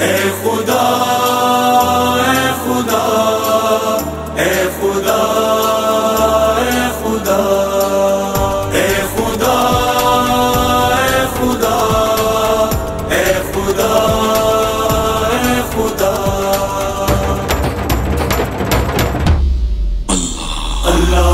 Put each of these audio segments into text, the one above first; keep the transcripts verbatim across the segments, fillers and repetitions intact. اے خدا اے خدا اے خدا اے خدا اے خدا اے خدا اے خدا اے خدا اللہ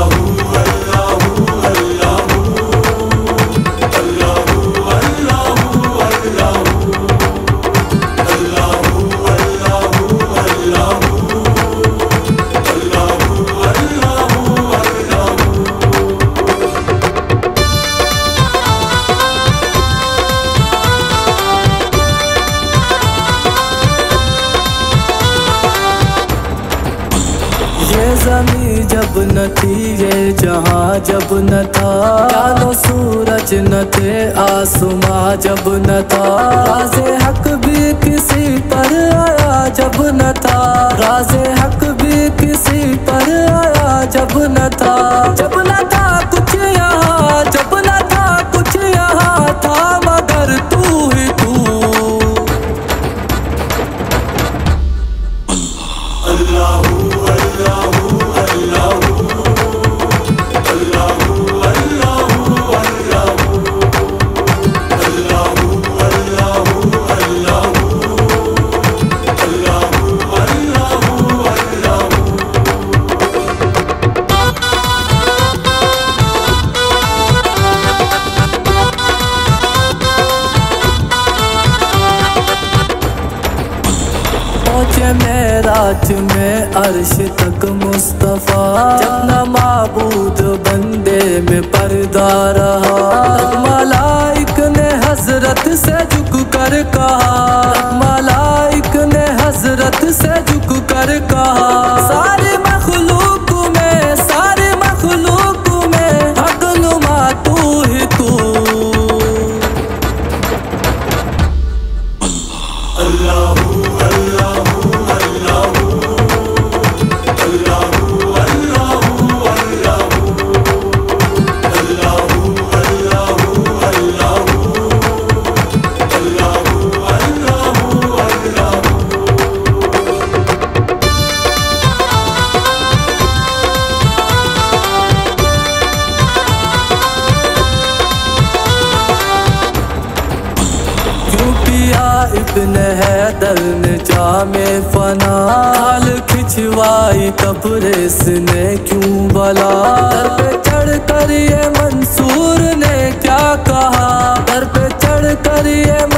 زمین جب نہ تھی یہ جہاں جب نہ تھا، چاند و سورج نہ تھے، آسمان جب نہ تھا، راز حق بھی کسی پر آیا جب نہ تھا، راز حق بھی کسی پر آیا جب نہ تھا، جب نہ تھا کچھ یہاں، جب نہ تھا کچھ یہاں، تھا مگر تو ہی تو۔ اللہ اللہ معراج میں عرش تک مصطفیٰ، جب نہ معبود بندے میں پردہ رہا، ملائک نے حضرت سے جھک کر کہا، ملائک نے حضرت سے جھک کر کہا، سارے مخلوق میں سارے مخلوق میں حق نما تو ہی تو۔ اللہ ابن حیدر نے جام فنا، کھال کھچوائی تبریز نے کیوں بلا، در پہ چڑھ کر یہ منصور نے کیا کہا، در پہ چڑھ کر یہ